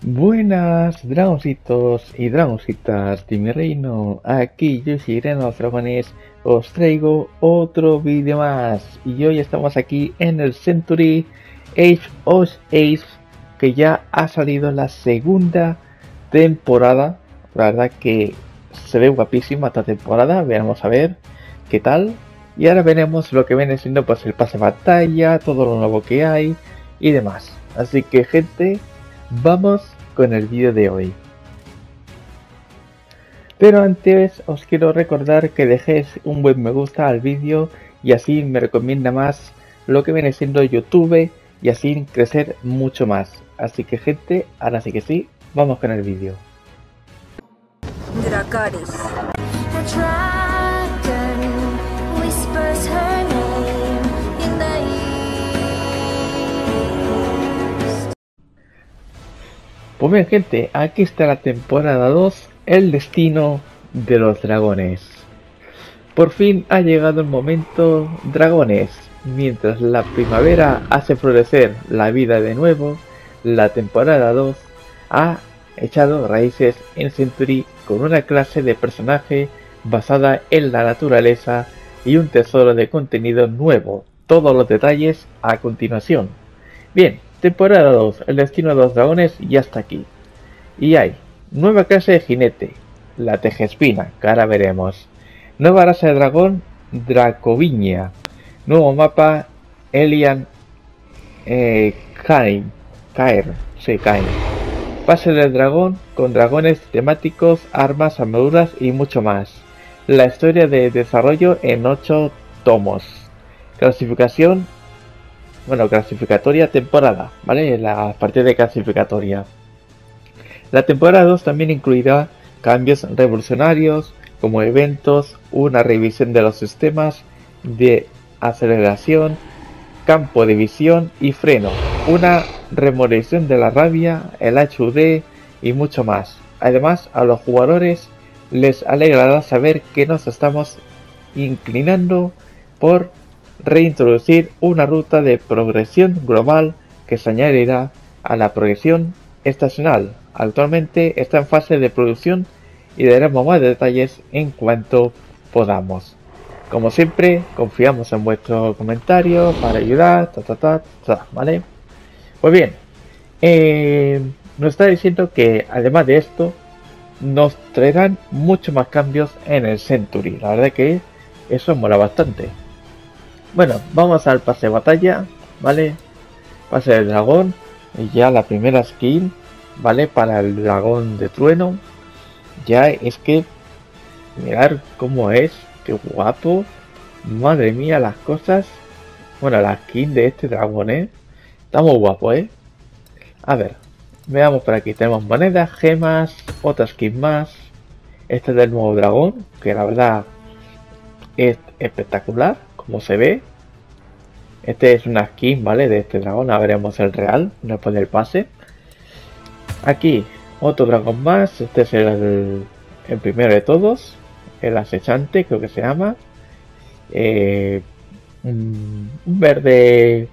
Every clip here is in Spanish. Buenas dragoncitos y dragoncitas de mi reino, aquí Yoshi Reina de Dragones, os traigo otro vídeo más. Y hoy estamos aquí en el Century Age of Ashes, que ya ha salido la segunda temporada. La verdad que se ve guapísima esta temporada, veamos a ver qué tal. Y ahora veremos lo que viene siendo pues el pase de batalla, todo lo nuevo que hay y demás. Así que gente, vamos con el vídeo de hoy. Pero antes os quiero recordar que dejéis un buen me gusta al vídeo y así me recomienda más lo que viene siendo YouTube y así crecer mucho más. Así que gente, ahora sí que sí, vamos con el vídeo. Dracarys. Pues bien gente, aquí está la temporada 2, el destino de los dragones. Por fin ha llegado el momento, dragones. Mientras la primavera hace florecer la vida de nuevo, la temporada 2 ha echado raíces en Century con una clase de personaje basada en la naturaleza y un tesoro de contenido nuevo. Todos los detalles a continuación. Bien. Temporada 2, el destino de los dragones ya está aquí. Y hay nueva clase de jinete, la tejespina, que ahora veremos. Nueva raza de dragón, Dracovigna. Nuevo mapa, Elian, Kain. Caer, sí, Kain. Pase del dragón con dragones temáticos, armas, armaduras y mucho más. La historia de desarrollo en 8 tomos. Clasificación. Bueno, clasificatoria temporada, ¿vale? La partida de clasificatoria. La temporada 2 también incluirá cambios revolucionarios, como eventos, una revisión de los sistemas de aceleración, campo de visión y freno, una remodelación de la rabia, el HUD y mucho más. Además, a los jugadores les alegrará saber que nos estamos inclinando por reintroducir una ruta de progresión global que se añadirá a la progresión estacional. Actualmente está en fase de producción y daremos más detalles en cuanto podamos. Como siempre, confiamos en vuestro comentario para ayudar, ¿vale? Pues bien, nos está diciendo que además de esto nos traerán muchos más cambios en el Century. La verdad que eso mola bastante. Bueno, vamos al pase de batalla, ¿vale? Pase del dragón, y ya la primera skin, ¿vale? Para el dragón de trueno. Ya es que, mirar cómo es, qué guapo. Madre mía, las cosas. Bueno, la skin de este dragón, ¿eh? Está muy guapo, ¿eh? A ver, veamos por aquí. Tenemos monedas, gemas, otra skin más. Este es del nuevo dragón, que la verdad es espectacular. Como se ve, este es una skin, ¿vale? De este dragón. Ahora veremos el real después del pase. Aquí otro dragón más. Este es el primero de todos, el acechante, creo que se llama. Un verde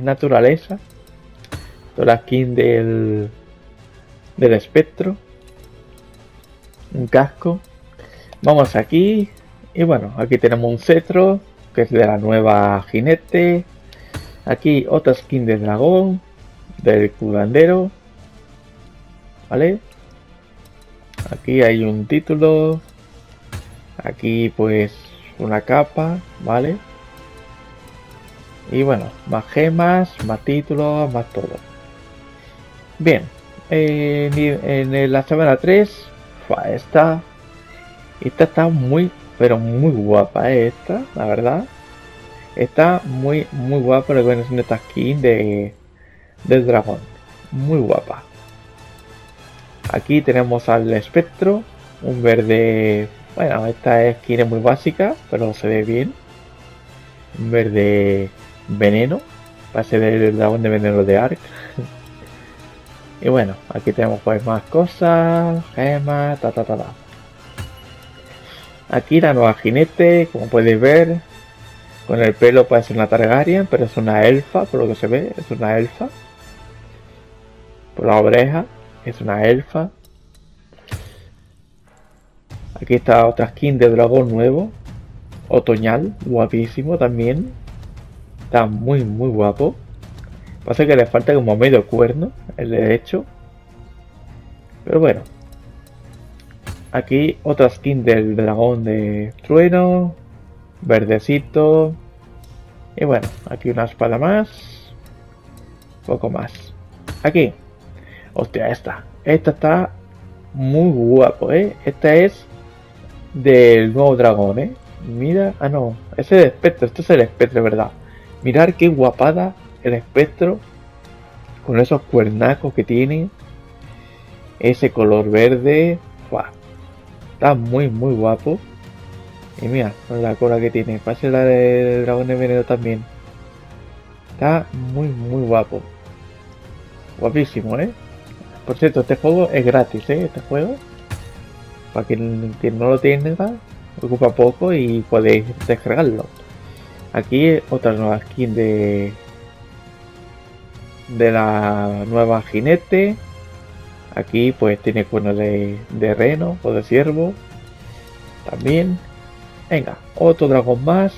naturaleza. Toda la skin del espectro. Un casco. Vamos aquí. Y bueno, aquí tenemos un cetro, que es de la nueva jinete. Aquí otra skin de dragón, del curandero. ¿Vale? Aquí hay un título. Aquí pues una capa, ¿vale? Y bueno, más gemas, más títulos, más todo. Bien, en la semana 3, esta está muy... pero muy guapa, esta, la verdad. Está muy guapa lo que viene siendo esta skin del dragón. Muy guapa. Aquí tenemos al espectro. Un verde... Bueno, esta skin es muy básica, pero se ve bien. Un verde veneno. Parece del dragón de veneno de ARK. Y bueno, aquí tenemos pues más cosas. Gemas, Aquí la nueva jinete, como podéis ver, con el pelo parece una Targaryen, pero es una elfa, por lo que se ve, es una elfa. por la oreja, es una elfa. Aquí está otra skin de dragón nuevo, otoñal, guapísimo también. Está muy muy guapo. Pasa que le falta como medio cuerno, el derecho. Pero bueno. Aquí otra skin del dragón de trueno, verdecito. Y bueno, aquí una espada más. Poco más. Aquí. Hostia, esta. Esta está muy guapo, ¿eh? Esta es del nuevo dragón, ¿eh? Mira. Ah, no. Ese es el espectro. Este es el espectro, ¿verdad? Mirad qué guapada el espectro. Con esos cuernacos que tiene. Ese color verde. ¡Guau! Está muy, muy guapo. Y mira, con la cola que tiene. Parece la del dragón de veneno también. Está muy, muy guapo. Guapísimo, ¿eh? Por cierto, este juego es gratis, ¿eh? Este juego. Para quien no lo tenga, ocupa poco y podéis descargarlo. Aquí otra nueva skin de la nueva jinete. Aquí pues tiene cuernos de reno o de ciervo. También. Venga, otro dragón más.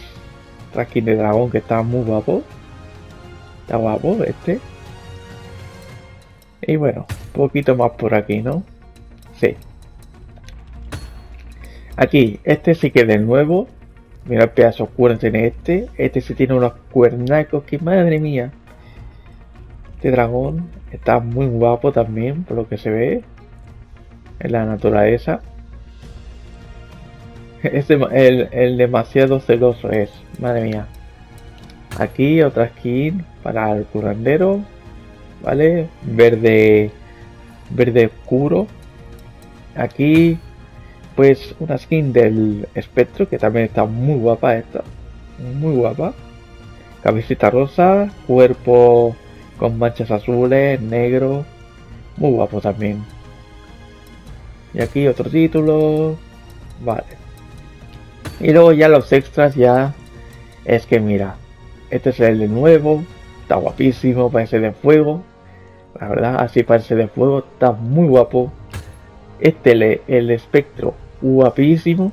Otra skin de dragón que está muy guapo. Está guapo este. Y bueno, poquito más por aquí, ¿no? Sí. Aquí, este sí que es de nuevo. Mira el pedazo de cuernos tiene este. Este sí tiene unos cuernacos que madre mía. Este dragón está muy guapo también, por lo que se ve en la naturaleza. Es el demasiado celoso es, madre mía. Aquí otra skin para el curandero, ¿vale? Verde, verde oscuro. Aquí pues una skin del espectro que también está muy guapa esta. Muy guapa. Cabecita rosa, cuerpo con manchas azules, negro. Muy guapo también. Y aquí otro título. Vale. Y luego ya los extras ya. Es que mira. Este es el de nuevo. Está guapísimo, parece de fuego. La verdad, así parece de fuego. Está muy guapo. Este el espectro. Guapísimo.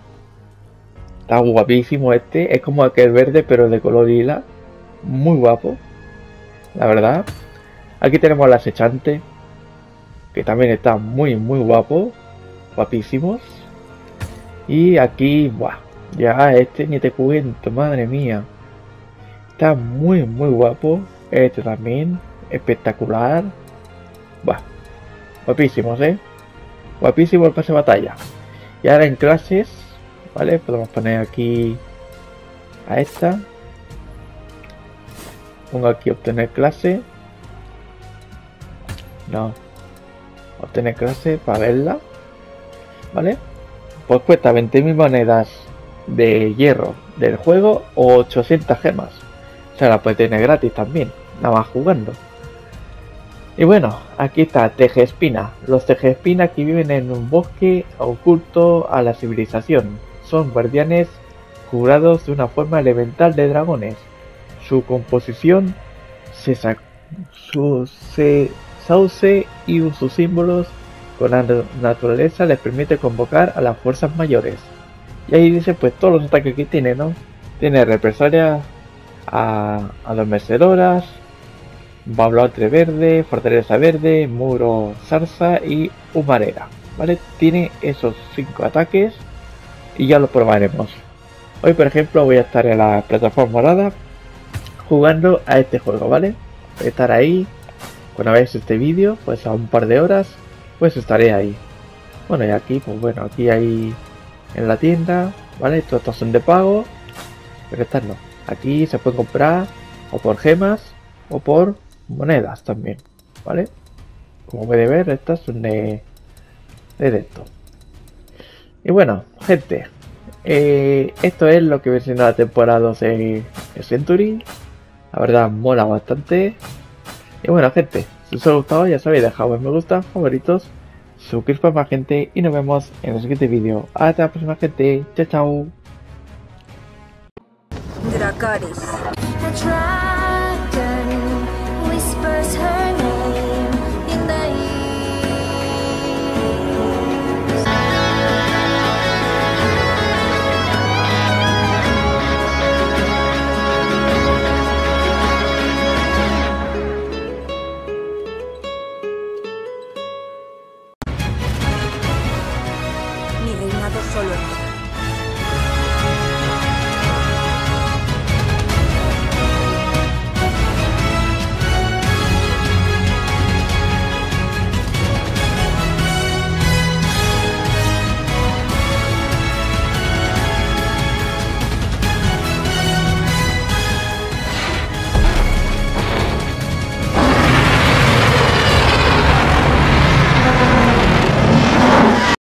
Está guapísimo este. Es como aquel verde pero de color lila. Muy guapo. La verdad. Aquí tenemos al acechante. Que también está muy muy guapo. Guapísimos. Y aquí. Buah, ya este ni te cuento. Madre mía. Está muy muy guapo. Este también. Espectacular. Buah. Guapísimos, ¿eh? Guapísimo el pase de batalla. Y ahora en clases, ¿vale? Podemos poner aquí a esta. Pongo aquí obtener clase. No. Obtener clase para verla. ¿Vale? Pues cuesta 20.000 monedas de hierro del juego o 800 gemas. O sea, la puede tener gratis también. Nada más jugando. Y bueno, aquí está tejespina. Los tejespinas que viven en un bosque oculto a la civilización. Son guardianes curados de una forma elemental de dragones. Su composición se sauce y sus símbolos con la naturaleza les permite convocar a las fuerzas mayores. Y ahí dice pues todos los ataques que tiene, ¿no? Tiene represalias adormecedoras, baluarte verde, fortaleza verde, muro zarza y humareda, ¿vale? Tiene esos 5 ataques y ya lo probaremos. Hoy por ejemplo voy a estar en la plataforma morada jugando a este juego, ¿vale? Voy a estar ahí, cuando veáis este vídeo, pues a un par de horas, pues estaré ahí. Bueno, y aquí, pues bueno, aquí hay en la tienda, ¿vale? Estos son de pago, pero estas no. Aquí se puede comprar o por gemas o por monedas también, ¿vale? Como puede ver, estas son de esto. Y bueno, gente, esto es lo que viene en la temporada 12 de Century. La verdad mola bastante. Y bueno gente, si os ha gustado ya sabéis, dejad un me gusta, favoritos, suscribiros para más gente y nos vemos en el siguiente vídeo. Hasta la próxima gente, chao chao. Dracarys.